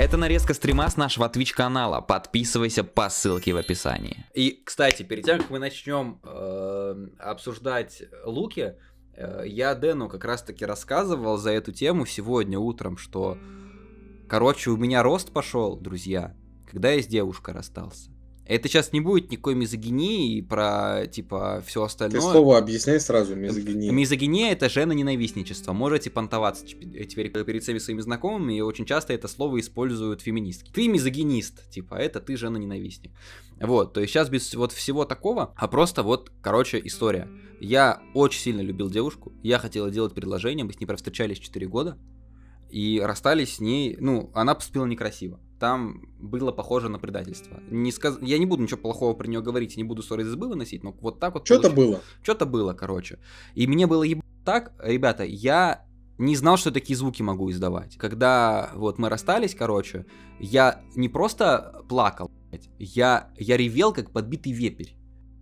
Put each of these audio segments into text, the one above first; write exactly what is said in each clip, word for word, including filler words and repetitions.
Это нарезка стрима с нашего Twitch канала. Подписывайся по ссылке в описании. И, кстати, перед тем, как мы начнем э, обсуждать луки, э, я Дэну как раз-таки рассказывал за эту тему сегодня утром, что, короче, у меня рост пошел, друзья, когда я с девушкой расстался. Это сейчас не будет никакой мизогинии про, типа, все остальное. Ты слово объясняй сразу, мизогиния. Мизогиния — это женоненавистничество. Можете понтоваться теперь перед всеми своими знакомыми, и очень часто это слово используют феминистки. Ты мизогинист, типа, это ты женоненавистник. Вот, то есть сейчас без вот всего такого, а просто вот, короче, история. Я очень сильно любил девушку, я хотел делать предложение, мы с ней провстречались четыре года, и расстались с ней, ну, она поступила некрасиво. Там было похоже на предательство. Не сказ... Я не буду ничего плохого про нее говорить, не буду ссоры из избы выносить, но вот так вот... Что-то было. Что-то было, короче. И мне было ебать так, ребята, я не знал, что такие звуки могу издавать. Когда вот мы расстались, короче, я не просто плакал, блядь, я, я ревел, как подбитый вепрь.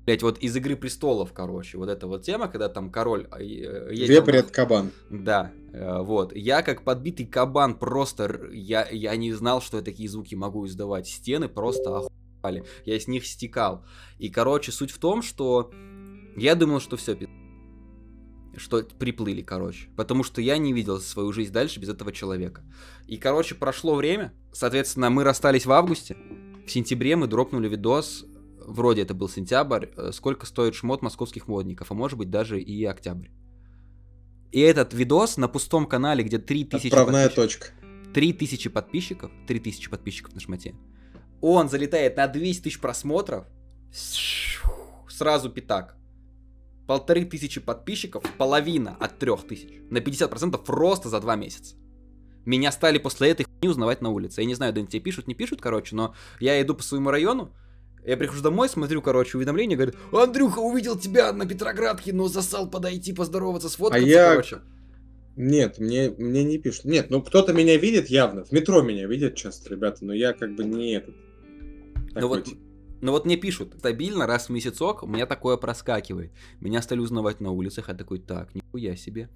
Блять, вот из «Игры престолов», короче, вот эта вот тема, когда там король... Вепрь от кабан. Да, вот. Я как подбитый кабан просто... Я, я не знал, что я такие звуки могу издавать. Стены просто охуевали. Я из них стекал. И, короче, суть в том, что я думал, что все, пи... что приплыли, короче. Потому что я не видел свою жизнь дальше без этого человека. И, короче, прошло время. Соответственно, мы расстались в августе. В сентябре мы дропнули видос... Вроде это был сентябрь, сколько стоит шмот московских модников, а может быть даже и октябрь. И этот видос на пустом канале, где три тысячи отправная точка. три тысячи подписчиков, три тысячи подписчиков на шмоте, он залетает на двести тысяч просмотров, сразу пятак. Полторы тысячи подписчиков, половина от трех тысяч, на пятьдесят процентов просто за два месяца. Меня стали после этой хуйни узнавать на улице. Я не знаю, да тебе пишут, не пишут, короче, но я иду по своему району. Я прихожу домой, смотрю, короче, уведомление, говорит: Андрюха, увидел тебя на Петроградке, но засал подойти, поздороваться, сфоткаться, а я... короче. Нет, мне, мне не пишут. Нет, ну кто-то меня видит явно, в метро меня видят часто, ребята, но я как бы не этот. Ну вот, ну вот мне пишут, стабильно, раз в месяцок у меня такое проскакивает. Меня стали узнавать на улицах, я такой: так, нихуя себе.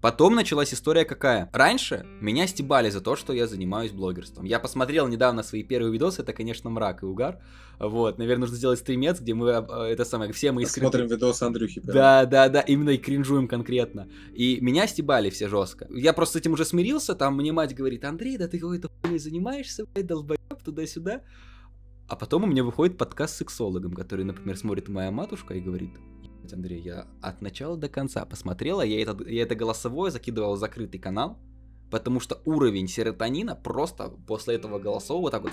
Потом началась история какая. Раньше меня стебали за то, что я занимаюсь блогерством. Я посмотрел недавно свои первые видосы, это, конечно, мрак и угар. Вот, наверное, нужно сделать стримец, где мы, это самое, все мы... Искрин... Смотрим видосы Андрюхи. Да, да, да, именно и кринжуем конкретно. И меня стебали все жестко. Я просто с этим уже смирился, там мне мать говорит: Андрей, да ты какой-то хуйней занимаешься, блядь, долбоеб, туда-сюда. А потом у меня выходит подкаст с сексологом, который, например, смотрит моя матушка и говорит: Андрей, я от начала до конца посмотрела, я это, я это голосовое закидывал в закрытый канал, потому что уровень серотонина просто после этого голосового вот так вот.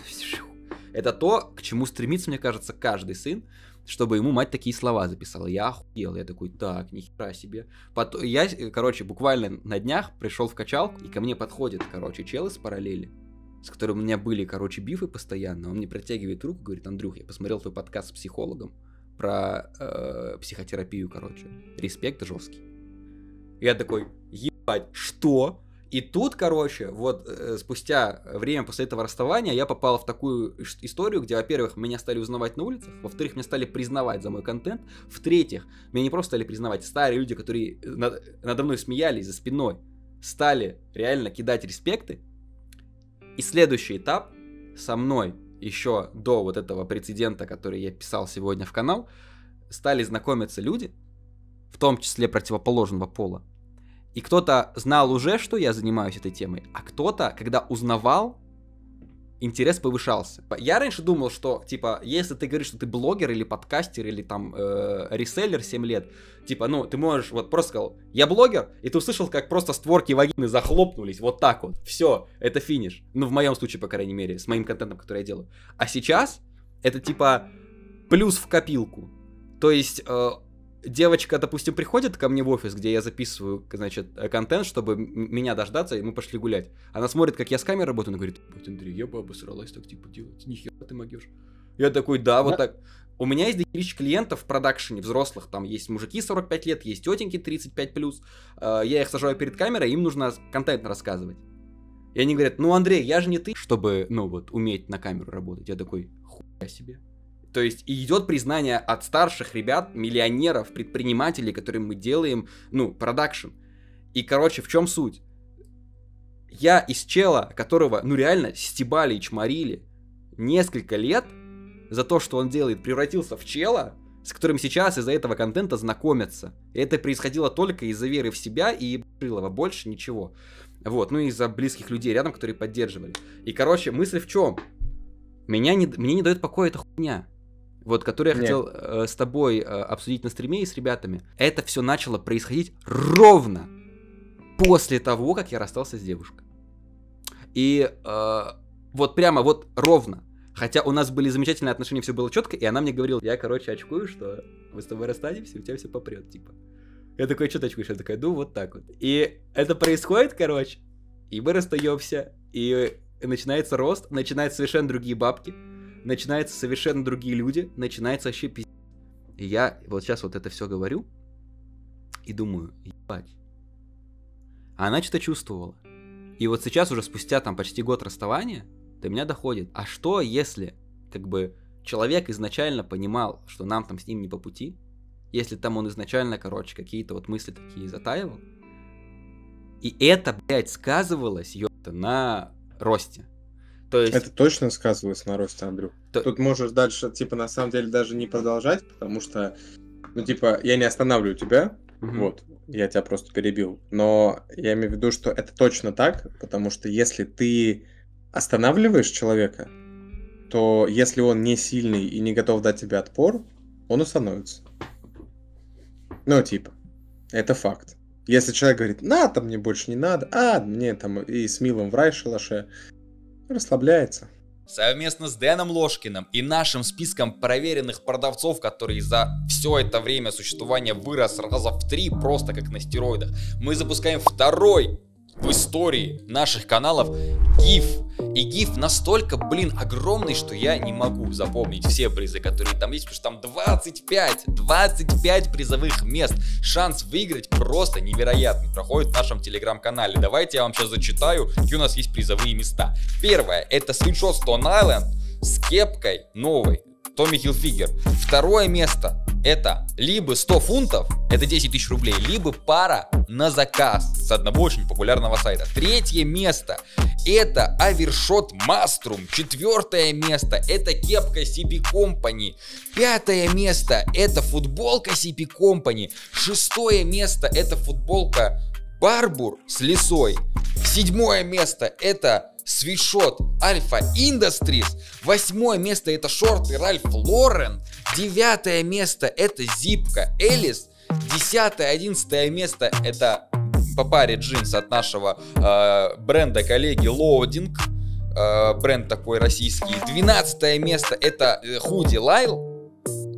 Это то, к чему стремится, мне кажется, каждый сын, чтобы ему мать такие слова записала. Я охуел, я такой: так, нихера себе. Потом, я, короче, буквально на днях пришел в качалку, и ко мне подходит, короче, чел из параллели, с которым у меня были, короче, бифы постоянно. Он мне протягивает руку, говорит: Андрюх, я посмотрел твой подкаст с психологом про э, психотерапию, короче. Респект жесткий. Я такой: ебать, что? И тут, короче, вот э, спустя время после этого расставания я попал в такую историю, где, во-первых, меня стали узнавать на улицах, во-вторых, меня стали признавать за мой контент, в-третьих, меня не просто стали признавать, старые люди, которые над, надо мной смеялись за спиной, стали реально кидать респекты. И следующий этап со мной еще до вот этого прецедента, который я писал сегодня в канал, стали знакомиться люди, в том числе противоположного пола. И кто-то знал уже, что я занимаюсь этой темой, а кто-то, когда узнавал, интерес повышался. Я раньше думал, что, типа, если ты говоришь, что ты блогер или подкастер или там э, реселлер семь лет, типа, ну, ты можешь вот просто сказал: я блогер, и ты услышал, как просто створки вагины захлопнулись, вот так вот. Все, это финиш. Ну, в моем случае, по крайней мере, с моим контентом, который я делаю. А сейчас это, типа, плюс в копилку. То есть... Э, девочка, допустим, приходит ко мне в офис, где я записываю, значит, контент, чтобы меня дождаться, и мы пошли гулять. Она смотрит, как я с камерой работаю, она говорит: Андрей, я бы обосралась так, типа, делать, нихера ты могешь. Я такой: да, вот да. Так. У меня есть дохерища клиентов в продакшене, взрослых, там есть мужики сорок пять лет, есть тетеньки тридцать пять плюс, я их сажаю перед камерой, им нужно контент рассказывать. И они говорят: ну, Андрей, я же не ты, чтобы, ну, вот, уметь на камеру работать. Я такой: хуя себе. То есть идет признание от старших ребят, миллионеров, предпринимателей, которым мы делаем, ну, продакшн. И, короче, в чем суть? Я из чела, которого, ну реально, стебали и чморили несколько лет за то, что он делает, превратился в чела, с которым сейчас из-за этого контента знакомятся. И это происходило только из-за веры в себя и Брылова, больше ничего. Вот, ну и из-за близких людей рядом, которые поддерживали. И, короче, мысль в чем? Меня не, мне не дает покоя эта хуйня, вот, которую я Нет. хотел э, с тобой э, обсудить на стриме и с ребятами. Это все начало происходить ровно после того, как я расстался с девушкой. И э, вот прямо вот ровно. Хотя у нас были замечательные отношения, все было четко, и она мне говорила: я, короче, очкую, что мы с тобой расстанемся, у тебя все попрет, типа. Я такой: что ты очкуешь? Я такой: ну, вот так вот. И это происходит, короче, и мы расстаемся, и начинается рост, начинаются совершенно другие бабки, начинаются совершенно другие люди, начинается вообще пиздец. И я вот сейчас вот это все говорю и думаю: ебать. А она что-то чувствовала. И вот сейчас уже спустя там почти год расставания до меня доходит. А что если, как бы, человек изначально понимал, что нам там с ним не по пути? Если там он изначально, короче, какие-то вот мысли такие затаивал? И это, блядь, сказывалось, ёпта, на росте. То есть... Это точно сказывалось на росте, Андрюх. То... Тут можешь дальше, типа, на самом деле даже не продолжать, потому что, ну, типа, я не останавливаю тебя, угу. вот. Я тебя просто перебил. Но я имею в виду, что это точно так, потому что если ты останавливаешь человека, то если он не сильный и не готов дать тебе отпор, он остановится. Ну, типа, это факт. Если человек говорит: на, там мне больше не надо, а, мне там и с милым в рай шалаше, расслабляется. Совместно с Дэном Ложкиным и нашим списком проверенных продавцов, который за все это время существования вырос раза в три, просто как на стероидах, мы запускаем второй в истории наших каналов гиф. И гиф настолько, блин, огромный, что я не могу запомнить все призы, которые там есть, потому что там двадцать пять, двадцать пять призовых мест. Шанс выиграть просто невероятный. Проходит в нашем телеграм-канале. Давайте я вам сейчас зачитаю, какие у нас есть призовые места. Первое, это скриншот Stone Island с кепкой новой Томми Хилфигер. Второе место, это либо сто фунтов, это десять тысяч рублей, либо пара на заказ с одного очень популярного сайта. Третье место, это овершот Маструм. Четвертое место, это кепка си пи Company. Пятое место, это футболка си пи Company. Шестое место, это футболка Барбур с лисой. Седьмое место, это свитшот Альфа Индастрис. Восьмое место, это шорты Ральф Лорен. Девятое место, это зипка Элис. Десятое, одиннадцатое место, это по паре джинс от нашего э, бренда коллеги Лоудинг. Э, бренд такой российский. Двенадцатое место, это худи Лайл.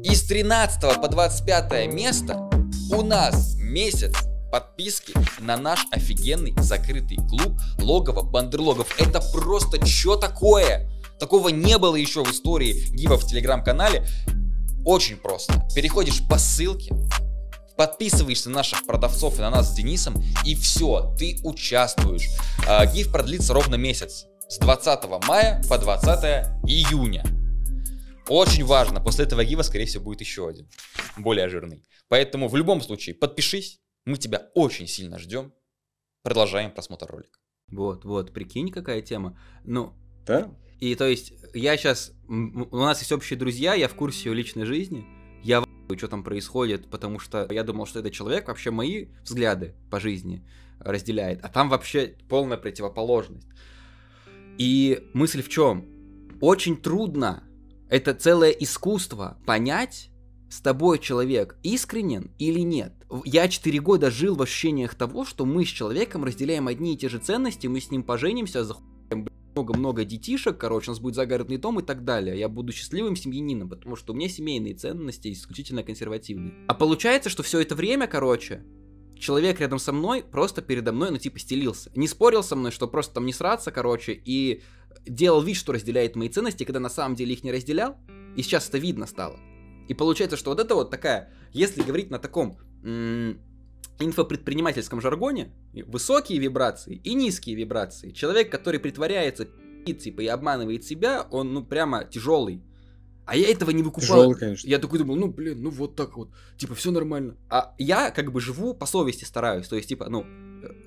И с тринадцатого по двадцать пятое место у нас месяц подписки на наш офигенный закрытый клуб логово Бандерлогов. Это просто чё такое? Такого не было еще в истории гива в телеграм-канале. Очень просто. Переходишь по ссылке, подписываешься на наших продавцов и на нас с Денисом, и все, ты участвуешь. Гив продлится ровно месяц. С двадцатого мая по двадцатое июня. Очень важно, после этого гива, скорее всего, будет еще один, более жирный. Поэтому в любом случае подпишись. Мы тебя очень сильно ждем. Продолжаем просмотр ролика. Вот, вот, прикинь, какая тема. Ну, да. И то есть, я сейчас... У нас есть общие друзья, я в курсе ее личной жизни. Я в***ю, что там происходит, потому что я думал, что этот человек вообще мои взгляды по жизни разделяет. А там вообще полная противоположность. И мысль в чем? Очень трудно, это целое искусство, понять, с тобой человек искренен или нет. Я четыре года жил в ощущениях того, что мы с человеком разделяем одни и те же ценности, мы с ним поженимся, захуем много-много детишек, короче, у нас будет загородный дом и так далее. Я буду счастливым семьянином, потому что у меня семейные ценности исключительно консервативные. А получается, что все это время, короче, человек рядом со мной просто передо мной, ну, типа, стелился. Не спорил со мной, что просто там не сраться, короче, и делал вид, что разделяет мои ценности, когда на самом деле их не разделял, и сейчас это видно стало. И получается, что вот это вот такая, если говорить на таком инфопредпринимательском жаргоне, высокие вибрации и низкие вибрации. Человек, который притворяется пи***, типа, и обманывает себя, он, ну, прямо тяжелый. А я этого не выкупал. Тяжелый, конечно. Я такой думал: ну, блин, ну вот так вот, типа, все нормально. А я, как бы, живу по совести, стараюсь. То есть, типа, ну,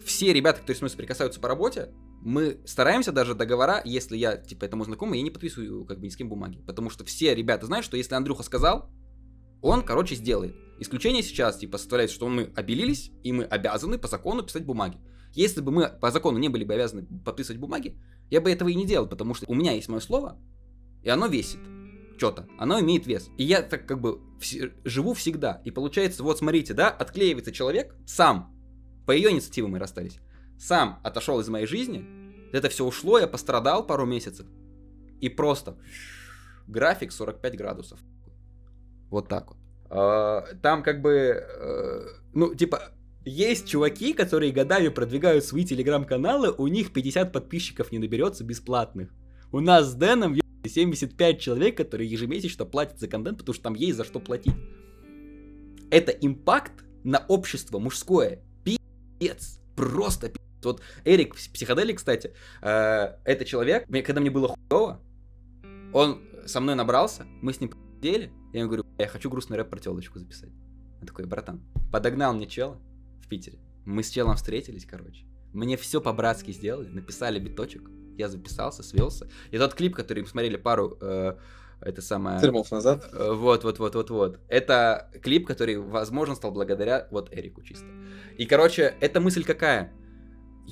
все ребята, которые с мной соприкасаются по работе, мы стараемся даже договора, если я, типа, этому знакомый, я не подписываю, как бы, ни с кем бумаги. Потому что все ребята знают, что если Андрюха сказал, он, короче, сделает. Исключение сейчас, типа, составляет, что мы обелились, и мы обязаны по закону писать бумаги. Если бы мы по закону не были бы обязаны подписывать бумаги, я бы этого и не делал, потому что у меня есть мое слово, и оно весит. Что-то. Оно имеет вес. И я так, как бы, в... живу всегда. И получается, вот смотрите, да, отклеивается человек сам. По ее инициативе мы расстались. Сам отошел из моей жизни, это все ушло, я пострадал пару месяцев. И просто график сорок пять градусов. Вот так вот. Там как бы, ну типа, есть чуваки, которые годами продвигают свои телеграм-каналы, у них пятьдесят подписчиков не наберется бесплатных. У нас с Дэном семьдесят пять человек, которые ежемесячно платят за контент, потому что там есть за что платить. Это импакт на общество мужское. Пи***ц. Просто пи***ц. Вот Эрик Психоделик, кстати, э, это человек, мне, когда мне было хуёво, он со мной набрался, мы с ним п***дели, я ему говорю, я хочу грустный рэп про тёлочку записать. Он такой, братан, подогнал мне чела в Питере, мы с челом встретились, короче, мне все по-братски сделали, написали биточек, я записался, свелся, и тот клип, который мы смотрели пару... Э, Это самое... Термов назад. Вот-вот-вот-вот-вот. Это клип, который, возможно, стал благодаря вот Эрику чисто. И, короче, эта мысль какая?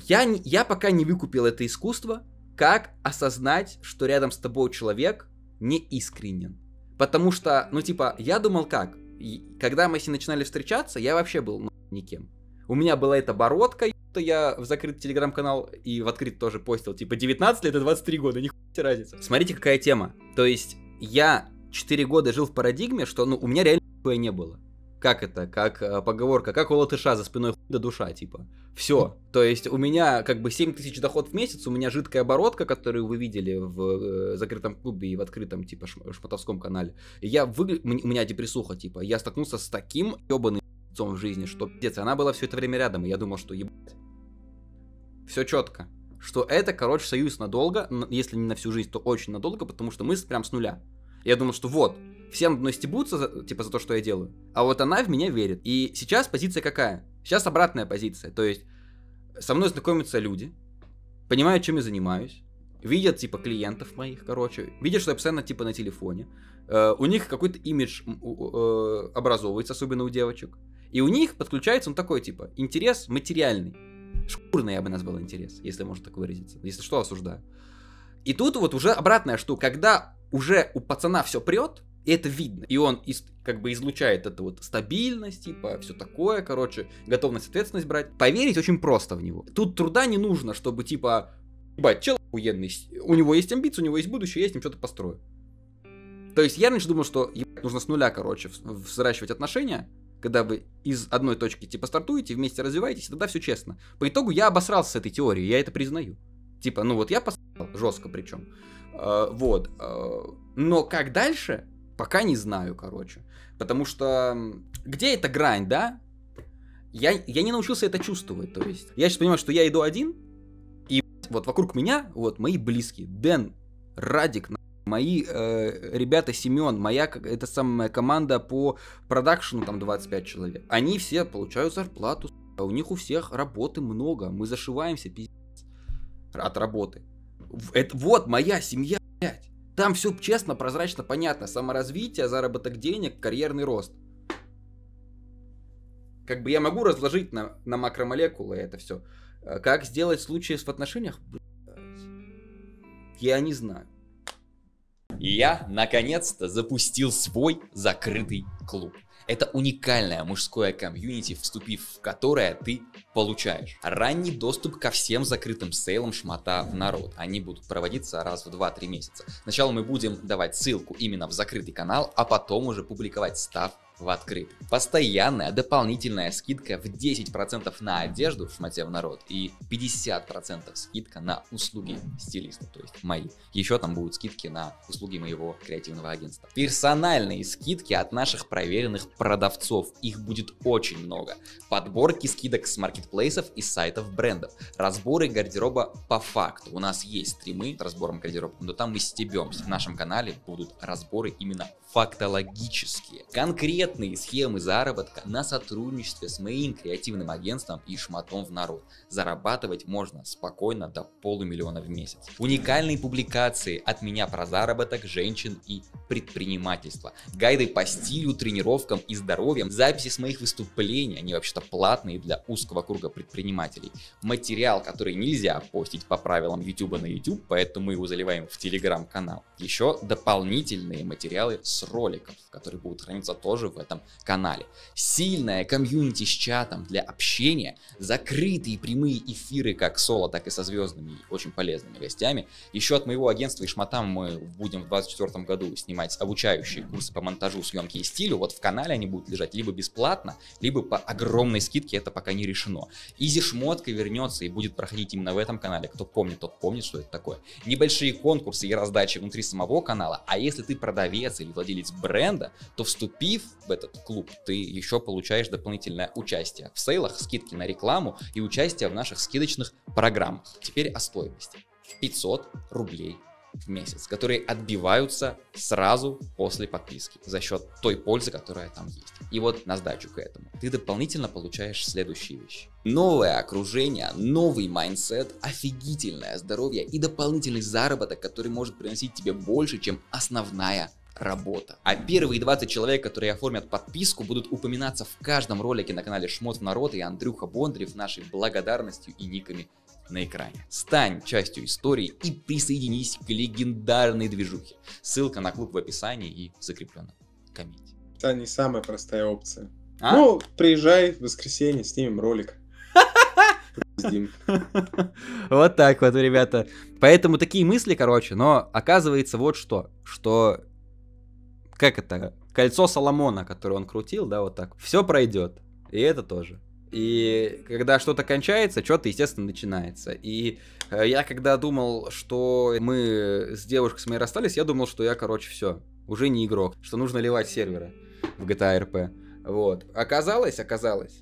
Я, не, я пока не выкупил это искусство, как осознать, что рядом с тобой человек не искренен. Потому что, ну, типа, я думал как? И, когда мы с ней начинали встречаться, я вообще был ну, никем. У меня была эта бородка, я в закрытый телеграм-канал и в открытый тоже постил. Типа, девятнадцать лет и двадцать три года, нихуя себе разница. Смотрите, какая тема. То есть... Я четыре года жил в парадигме, что ну у меня реально хуя не было. Как это? Как э, поговорка? Как у латыша за спиной хуй да душа, типа. Все. То есть у меня как бы семь тысяч доход в месяц, у меня жидкая оборотка, которую вы видели в э, закрытом клубе и в открытом, типа, шмотовском канале. И я выгля... У меня депрессуха, типа. Я столкнулся с таким ебаным лицом в жизни, что пиздец. Она была все это время рядом, и я думал, что ебать. Все четко. Что это, короче, союз надолго, если не на всю жизнь, то очень надолго, потому что мы прям с нуля. Я думал, что вот, все надо мной стебутся, за, типа, за то, что я делаю, а вот она в меня верит. И сейчас позиция какая? Сейчас обратная позиция, то есть со мной знакомятся люди, понимают, чем я занимаюсь, видят, типа, клиентов моих, короче, видят, что я постоянно, типа, на телефоне, э, у них какой-то имидж э, образовывается, особенно у девочек, и у них подключается он такой, типа, интерес материальный. Шкурный, я бы назвал, интерес, если можно так выразиться. Если что, осуждаю. И тут вот уже обратная штука. Когда уже у пацана все прет, и это видно. И он из, как бы излучает эту вот стабильность, типа, все такое, короче, готовность ответственность брать. Поверить очень просто в него. Тут труда не нужно, чтобы, типа, ебать, чел охуенный, у него есть амбиции, у него есть будущее, я с ним что-то построю. То есть я раньше думал, что ебать, нужно с нуля, короче, взращивать отношения. Когда вы из одной точки типа стартуете, вместе развиваетесь, тогда все честно. По итогу я обосрался с этой теорией, я это признаю. Типа, ну вот я посрал, жестко причем. Э, вот. Э, но как дальше, пока не знаю, короче. Потому что где эта грань, да? Я, я не научился это чувствовать, то есть. Я сейчас понимаю, что я иду один, и вот вокруг меня, вот, мои близкие. Дэн, Радик, мои э, ребята, Семен, моя, это самая команда по продакшену, там двадцать пять человек. Они все получают зарплату, а у них у всех работы много, мы зашиваемся, пиздец, от работы. Это, вот моя семья, блядь. Там все честно, прозрачно, понятно. Саморазвитие, заработок денег, карьерный рост. Как бы я могу разложить на, на макромолекулы это все. Как сделать случаи в отношениях? Блядь. Я не знаю. И я, наконец-то, запустил свой закрытый клуб. Это уникальное мужское комьюнити, вступив в которое ты получаешь ранний доступ ко всем закрытым сейлам шмота в народ. Они будут проводиться раз в два-три месяца. Сначала мы будем давать ссылку именно в закрытый канал, а потом уже публиковать став в открытый. Постоянная дополнительная скидка в десять процентов на одежду в шмоте в народ и пятьдесят процентов скидка на услуги стилиста, то есть мои. Еще там будут скидки на услуги моего креативного агентства. Персональные скидки от наших проверенных продавцов. Их будет очень много. Подборки скидок с маркетплейсов и сайтов брендов. Разборы гардероба по факту. У нас есть стримы с разбором гардероба, но там мы стебемся. В нашем канале будут разборы именно фактологические. Конкретно конкретные схемы заработка на сотрудничестве с моим креативным агентством и шматом в народ. Зарабатывать можно спокойно до полумиллиона в месяц. Уникальные публикации от меня про заработок, женщин и предпринимательство. Гайды по стилю, тренировкам и здоровьям. Записи с моих выступлений, они вообще-то платные для узкого круга предпринимателей. Материал, который нельзя постить по правилам YouTube на YouTube, поэтому мы его заливаем в телеграм-канал. Еще дополнительные материалы с роликов, которые будут храниться тоже в этом канале. Сильная комьюнити с чатом для общения, закрытые прямые эфиры как соло, так и со звездными и очень полезными гостями. Еще от моего агентства и шмота мы будем в двадцать четвёртом году снимать обучающие курсы по монтажу, съемке и стилю. Вот в канале они будут лежать либо бесплатно, либо по огромной скидке, это пока не решено. Изи шмотка вернется и будет проходить именно в этом канале. Кто помнит, тот помнит, что это такое. Небольшие конкурсы и раздачи внутри самого канала, а если ты продавец или владелец бренда, то вступив в этот клуб, ты еще получаешь дополнительное участие в сейлах, скидки на рекламу и участие в наших скидочных программах. Теперь о стоимости. пятьсот рублей в месяц, которые отбиваются сразу после подписки за счет той пользы, которая там есть. И вот на сдачу к этому ты дополнительно получаешь следующие вещи. Новое окружение, новый майндсет, офигительное здоровье и дополнительный заработок, который может приносить тебе больше, чем основная работа. А первые двадцать человек, которые оформят подписку, будут упоминаться в каждом ролике на канале Шмот в народ и Андрюха Бондарев нашей благодарностью и никами на экране. Стань частью истории и присоединись к легендарной движухе. Ссылка на клуб в описании и в закрепленном комменте. Это не самая простая опция. А? Ну, приезжай в воскресенье, снимем ролик. Вот так вот, ребята. Поэтому такие мысли, короче, но оказывается вот что, что... Как это? Кольцо Соломона, которое он крутил, да, вот так. Все пройдет. И это тоже. И когда что-то кончается, что-то, естественно, начинается. И э, я когда думал, что мы с девушкой с моей расстались, я думал, что я, короче, все, уже не игрок, что нужно ливать серверы в джи ти эй эр пи. Вот. Оказалось, оказалось,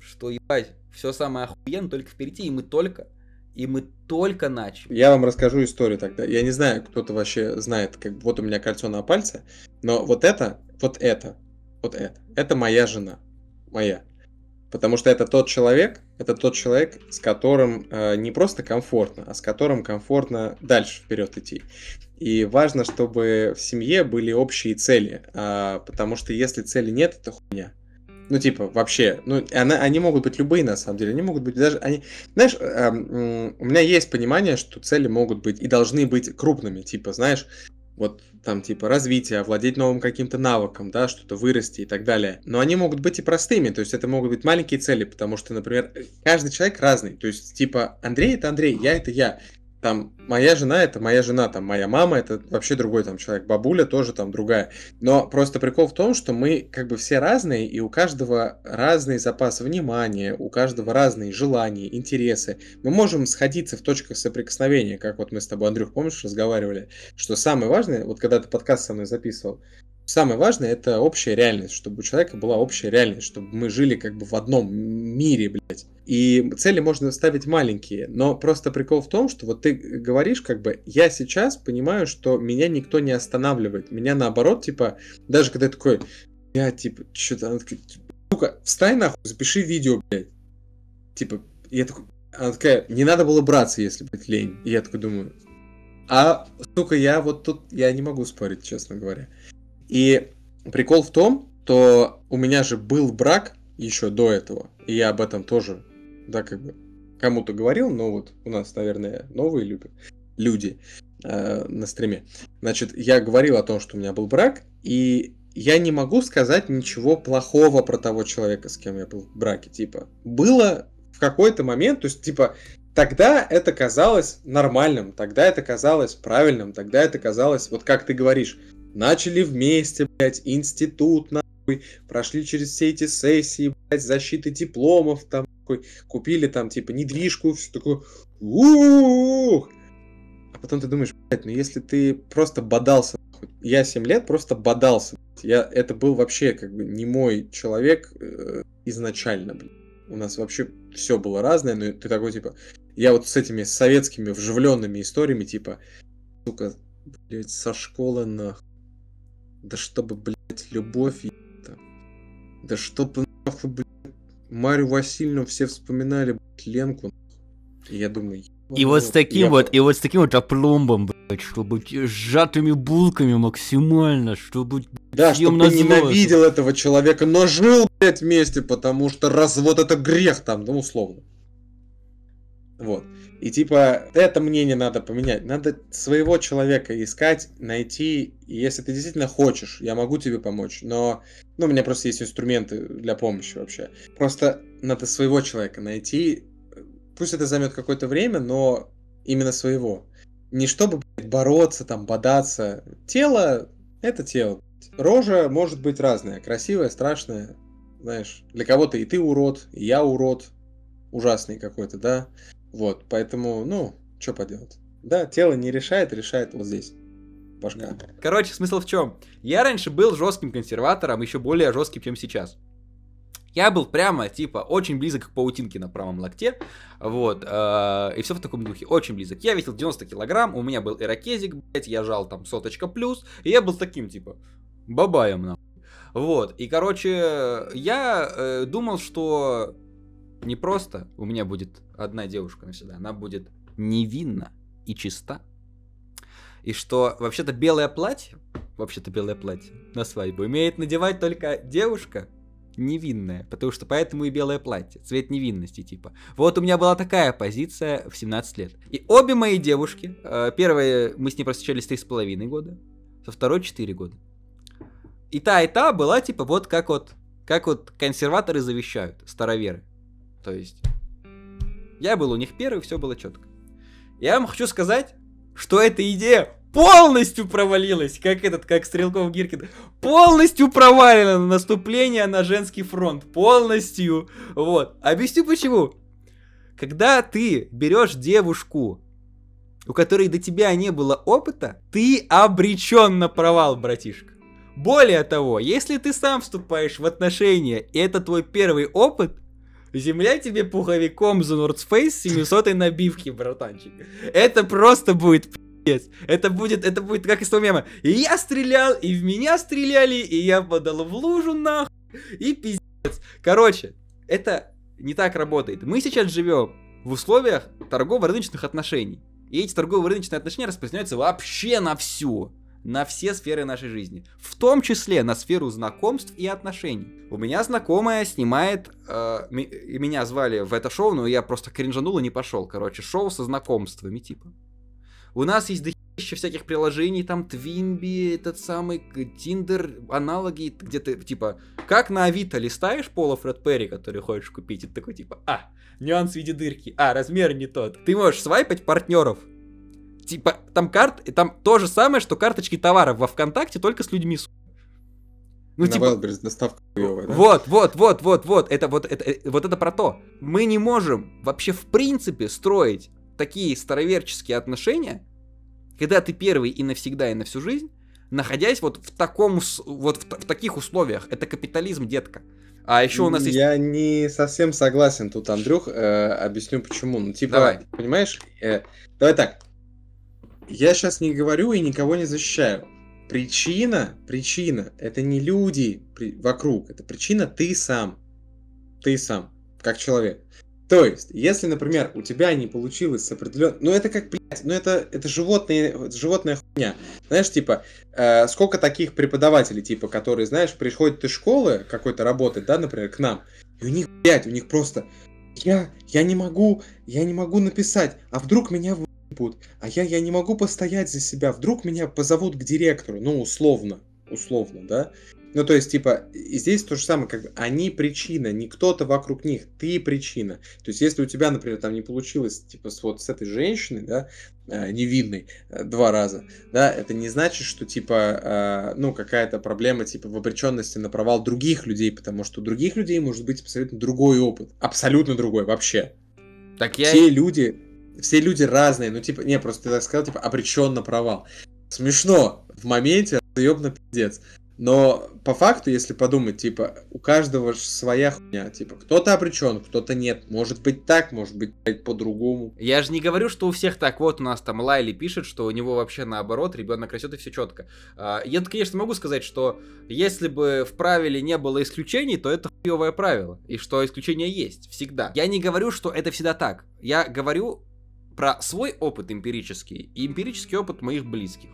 что, ебать, все самое охуенно только впереди, и мы только, и мы только начали. Я вам расскажу историю тогда. Я не знаю, кто-то вообще знает, как вот у меня кольцо на пальце, но вот это, вот это, вот это, это моя жена. Моя. Потому что это тот человек, это тот человек, с которым э, не просто комфортно, а с которым комфортно дальше вперед идти. И важно, чтобы в семье были общие цели, э, потому что если цели нет, это хуйня. Ну, типа, вообще, ну, она, они могут быть любые, на самом деле, они могут быть даже, они, знаешь, э, э, у меня есть понимание, что цели могут быть и должны быть крупными, типа, знаешь, вот там типа развитие, овладеть новым каким-то навыком, да, что-то вырасти и так далее. Но они могут быть и простыми, то есть это могут быть маленькие цели, потому что, например, каждый человек разный, то есть типа Андрей это Андрей, я это я, там моя жена это моя жена, там моя мама это вообще другой там человек, бабуля тоже там другая. Но просто прикол в том, что мы как бы все разные, и у каждого разный запас внимания, у каждого разные желания, интересы. Мы можем сходиться в точках соприкосновения, как вот мы с тобой, Андрюх, помнишь, разговаривали, что самое важное, вот когда ты подкаст со мной записывал, самое важное это общая реальность, чтобы у человека была общая реальность, чтобы мы жили как бы в одном мире, блядь. И цели можно ставить маленькие, но просто прикол в том, что вот ты говоришь как бы, я сейчас понимаю, что меня никто не останавливает, меня наоборот, типа, даже когда я такой, я типа, что-то, она такая, сука, встань нахуй, запиши видео, блядь. Типа, я такой, она такая, не надо было браться, если, блядь, лень. И я такой думаю, а, сука, я вот тут, я не могу спорить, честно говоря. И прикол в том, то у меня же был брак еще до этого, и я об этом тоже, да, как бы кому-то говорил, но вот у нас, наверное, новые люди, люди э, на стриме. Значит, я говорил о том, что у меня был брак, и я не могу сказать ничего плохого про того человека, с кем я был в браке. Типа, было в какой-то момент, то есть, типа, тогда это казалось нормальным, тогда это казалось правильным, тогда это казалось, вот как ты говоришь, начали вместе, блядь, институт, нахуй, прошли через все эти сессии, блядь, защиты дипломов, там, такой, купили там, типа, недвижку, все такое, ух. А потом ты думаешь, блядь, ну если ты просто бодался, нахуй, я семь лет просто бодался, я, это был вообще, как бы, не мой человек э, изначально, блядь, у нас вообще все было разное, но ты такой, типа, я вот с этими советскими вживленными историями, типа, сука, блядь, со школы, нахуй. Да чтобы, блядь, любовь, е-то. Да чтобы, нахуй, блядь, Марию Васильевну все вспоминали, блядь, Ленку. И я думаю... И вот с таким я... вот, и вот с таким вот опломбом, блядь, чтобы сжатыми булками максимально, чтобы... Да, чтобы ты ненавидел это. Этого человека, но жил, блядь, вместе, потому что развод это грех там, ну, условно. Вот. И типа, это мнение надо поменять. Надо своего человека искать, найти. И если ты действительно хочешь, я могу тебе помочь. Но, ну, у меня просто есть инструменты для помощи вообще. Просто надо своего человека найти. Пусть это займет какое-то время, но именно своего. Не чтобы, блядь, бороться, там, бодаться. Тело — это тело. Рожа может быть разная. Красивая, страшная. Знаешь, для кого-то и ты урод, и я урод. Ужасный какой-то, да? Вот, поэтому, ну, что поделать. Да, тело не решает, решает вот здесь. Башка. Короче, смысл в чем? Я раньше был жестким консерватором, еще более жестким, чем сейчас. Я был прямо, типа, очень близок к паутинке на правом локте, вот, э, и все в таком духе, очень близок. Я весил девяносто килограмм, у меня был ирокезик, блять, я жал там соточка плюс, и я был таким, типа, бабаем, нахуй. Вот, и, короче, я э, думал, что не просто у меня будет одна девушка навсегда, она будет невинна и чиста. И что, вообще-то, белое платье, вообще-то, белое платье на свадьбу умеет надевать только девушка, невинная, потому что поэтому и белое платье, цвет невинности, типа. Вот у меня была такая позиция в семнадцать лет. И обе мои девушки, первая, мы с ней просвещались три с половиной года, со второй четыре года. И та, и та была, типа, вот как вот, как вот консерваторы завещают, староверы. То есть, я был у них первый, все было четко. Я вам хочу сказать, что эта идея полностью провалилась, как этот, как Стрелков Гиркин, полностью провалено наступление на женский фронт, полностью, вот. Объясню почему. Когда ты берешь девушку, у которой до тебя не было опыта, ты обречен на провал, братишка. Более того, если ты сам вступаешь в отношения, и это твой первый опыт, земля тебе пуховиком за North Face с семисотой набивки, братанчик. Это просто будет... Это будет, это будет как из того мема. И я стрелял, и в меня стреляли, и я подал в лужу нахуй, и пиздец. Короче, это не так работает. Мы сейчас живем в условиях торгово-рыночных отношений. И эти торгово-рыночные отношения распространяются вообще на все. На все сферы нашей жизни. В том числе на сферу знакомств и отношений. У меня знакомая снимает... Э, ми, меня звали в это шоу, но я просто кринжанул и не пошел. Короче, шоу со знакомствами, типа. У нас есть дохища всяких приложений, там Твинби, этот самый Тиндер, аналоги, где ты, типа, как на Авито листаешь пола Фред Перри, который хочешь купить, и ты такой, типа, а, нюанс в виде дырки, а, размер не тот. Ты можешь свайпать партнеров. Типа, там карт, там то же самое, что карточки товаров во ВКонтакте, только с людьми, сука. Ну, типа... Wildberries, доставка хуёвая, да? Вот, вот, вот, вот, вот, это, вот, это, вот это про то. Мы не можем вообще в принципе строить такие староверческие отношения, когда ты первый и навсегда, и на всю жизнь, находясь вот в таком, вот в, в таких условиях. Это капитализм, детка. А еще у нас есть... Я не совсем согласен тут, Андрюх, э, объясню почему. Ну, типа, давай. Понимаешь, э, давай так. Я сейчас не говорю и никого не защищаю. Причина, причина, это не люди при, вокруг, это причина ты сам. Ты сам, как человек. То есть, если, например, у тебя не получилось с определенным... Ну, это как, блядь, ну, это, это животные, животная хуйня. Знаешь, типа, э, сколько таких преподавателей, типа, которые, знаешь, приходят из школы какой-то работать, да, например, к нам, и у них, блядь, у них просто... Я, я не могу, я не могу написать, а вдруг меня выебут, а я, я не могу постоять за себя, вдруг меня позовут к директору, ну, условно, условно, да? Ну, то есть, типа, и здесь то же самое, как бы, они причина, не кто-то вокруг них, ты причина. То есть, если у тебя, например, там не получилось, типа, с, вот с этой женщиной, да, э, невинной, э, два раза, да, это не значит, что, типа, э, ну, какая-то проблема, типа, в обреченности на провал других людей, потому что у других людей может быть абсолютно другой опыт, абсолютно другой вообще. Так я... Все люди, все люди разные, ну, типа, не, просто ты так сказал, типа, обречен на провал. Смешно в моменте, разъебно пиздец. Но по факту, если подумать, типа, у каждого же своя хуйня. Типа, кто-то обречен, кто-то нет. Может быть так, может быть по-другому. Я же не говорю, что у всех так. Вот у нас там Лайли пишет, что у него вообще наоборот, ребенок растет и все четко. Я, конечно, могу сказать, что если бы в правиле не было исключений, то это хуевое правило. И что исключения есть всегда. Я не говорю, что это всегда так. Я говорю про свой опыт эмпирический и эмпирический опыт моих близких.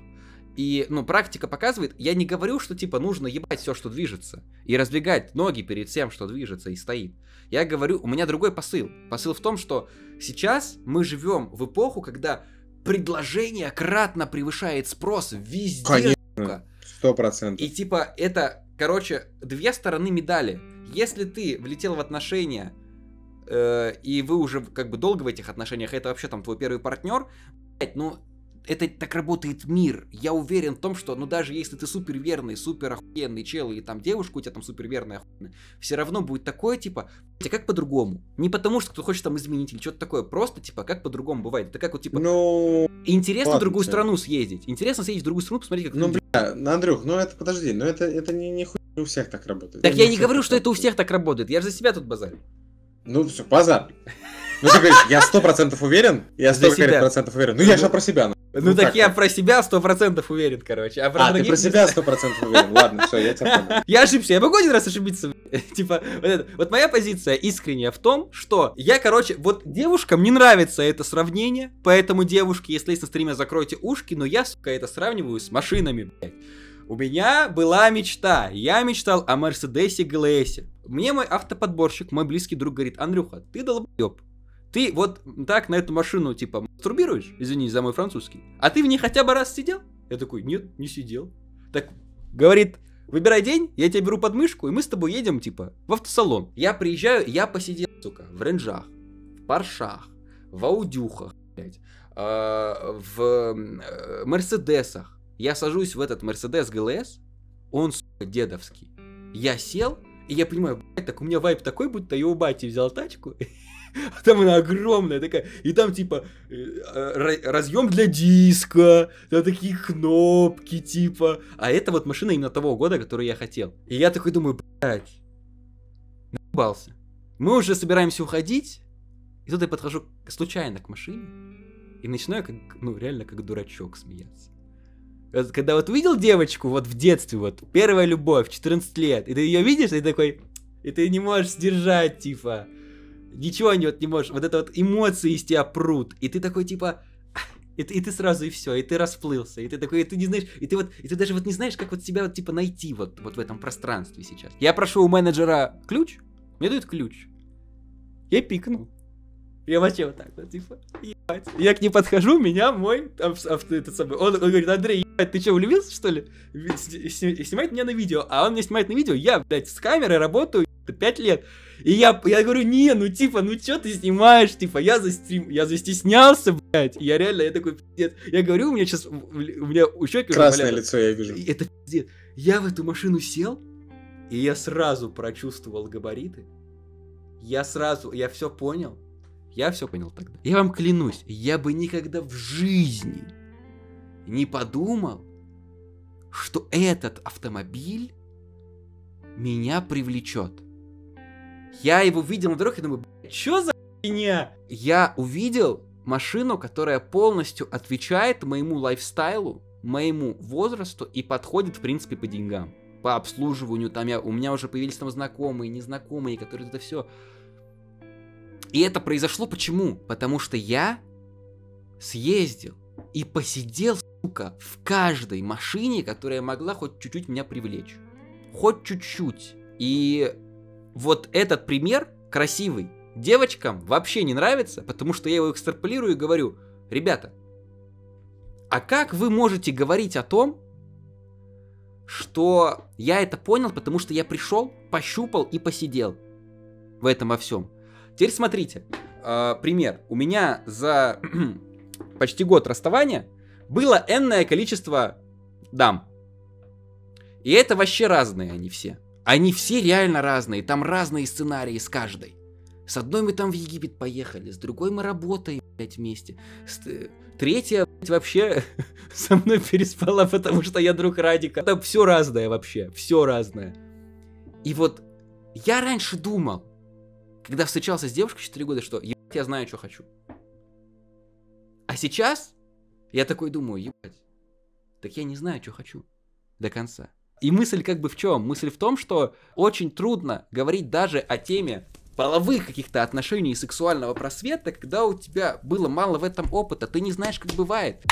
И, ну, практика показывает, я не говорю, что, типа, нужно ебать все, что движется, и раздвигать ноги перед всем, что движется и стоит. Я говорю, у меня другой посыл. Посыл в том, что сейчас мы живем в эпоху, когда предложение кратно превышает спрос везде. Конечно, сто процентов. И, типа, это, короче, две стороны медали. Если ты влетел в отношения, э, и вы уже, как бы, долго в этих отношениях, это вообще, там, твой первый партнер, блядь, ну... Это так работает мир. Я уверен в том, что, ну, даже если ты суперверный, супер охуенный чел, и там девушка у тебя там суперверная охуенная, все равно будет такое, типа, а как по-другому? Не потому, что кто хочет там изменить или что-то такое, просто, типа, как по-другому бывает. Это как вот, типа, ну, интересно ладно, в другую страну съездить. Интересно съездить в другую страну, посмотреть, как... Ну, бля, Андрюх, ну это, подожди, ну это, это не, не хуй у всех так работает. Так я, я не говорю, что это у всех так работает, я же за себя тут базарю. Ну, все, базар. Ну, ты говоришь, я сто процентов уверен, я сто процентов уверен. Ну, я же про себя. Ну, ну так, так я вот. Про себя сто процентов уверен, короче. А, про а ты про себя сто процентов уверен. Ладно, все, я тебя понял. Я ошибся, я могу один раз ошибиться. Типа, вот, это. Вот моя позиция искренняя в том, что я, короче, вот девушкам не нравится это сравнение, поэтому, девушки, если есть на стриме, закройте ушки, но я, сука, это сравниваю с машинами, блядь. У меня была мечта, я мечтал о Мерседесе ГЛС. Мне мой автоподборщик, мой близкий друг говорит, Андрюха, ты долбоеб. Ты вот так на эту машину, типа, мастурбируешь, извини за мой французский, а ты в ней хотя бы раз сидел? Я такой, нет, не сидел. Так, говорит, выбирай день, я тебя беру под мышку, и мы с тобой едем, типа, в автосалон. Я приезжаю, я посидел, сука, в ренджах, в паршах, в аудюхах, блядь, э, в э, мерседесах. Я сажусь в этот Мерседес ГЛС, он, сука, дедовский. Я сел, и я понимаю, блядь, так у меня вайб такой, будто я у бати взял тачку. А там она огромная такая, и там типа разъем для диска, там такие кнопки типа. А это вот машина именно того года, которую я хотел. И я такой думаю, блядь, наебался. Мы уже собираемся уходить, и тут я подхожу случайно к машине, и начинаю, как, ну реально как дурачок смеяться. Когда вот увидел девочку вот в детстве, вот первая любовь, четырнадцать лет, и ты ее видишь, и такой, и ты не можешь сдержать типа. Ничего не, вот, не можешь, вот это вот эмоции из тебя прут, и ты такой типа, и ты, и ты сразу и все, и ты расплылся, и ты такой, и ты не знаешь, и ты вот, и ты даже вот не знаешь, как вот себя вот типа найти вот, вот в этом пространстве сейчас. Я прошу у менеджера ключ, мне дают ключ, я пикнул, я вообще вот так вот типа, ебать. Я к ней подхожу, меня мой, а, а, этот самый, он, он говорит, Андрей, ебать, ты что, влюбился что ли? Снимает меня на видео, а он меня снимает на видео, я, блядь, с камерой работаю, пять лет. И я, я говорю, не, ну типа, ну чё ты снимаешь, типа, я застрим, я застеснялся, блядь, я реально, я такой, пиздец, я говорю, у меня сейчас, у меня у щеки... Красное уже, блядь, лицо я вижу. Это пиздец. Я в эту машину сел, и я сразу прочувствовал габариты, я сразу, я все понял, я все понял тогда. Я вам клянусь, я бы никогда в жизни не подумал, что этот автомобиль меня привлечет. Я его видел на дороге и думаю, что за хуйня? Я увидел машину, которая полностью отвечает моему лайфстайлу, моему возрасту и подходит, в принципе, по деньгам. По обслуживанию, там я, у меня уже появились там знакомые, незнакомые, которые это все. И это произошло почему? Потому что я съездил и посидел, сука, в каждой машине, которая могла хоть чуть-чуть меня привлечь. Хоть чуть-чуть. И... вот этот пример красивый. Девочкам вообще не нравится, потому что я его экстраполирую и говорю, ребята, а как вы можете говорить о том, что я это понял, потому что я пришел, пощупал и посидел в этом во всем. Теперь смотрите, э, пример. У меня за почти год расставания было энное количество дам. И это вообще разные они все. Они все реально разные, там разные сценарии с каждой. С одной мы там в Египет поехали, с другой мы работаем, блядь, вместе. С... Третья, блядь, вообще со мной переспала, потому что я друг Радика. Это все разное вообще, все разное. И вот я раньше думал, когда встречался с девушкой четыре года, что ебать, я знаю, что хочу. А сейчас я такой думаю, ебать, так я не знаю, что хочу до конца. И мысль как бы в чем? Мысль в том, что очень трудно говорить даже о теме половых каких-то отношений и сексуального просвета, когда у тебя было мало в этом опыта, ты не знаешь, как бывает.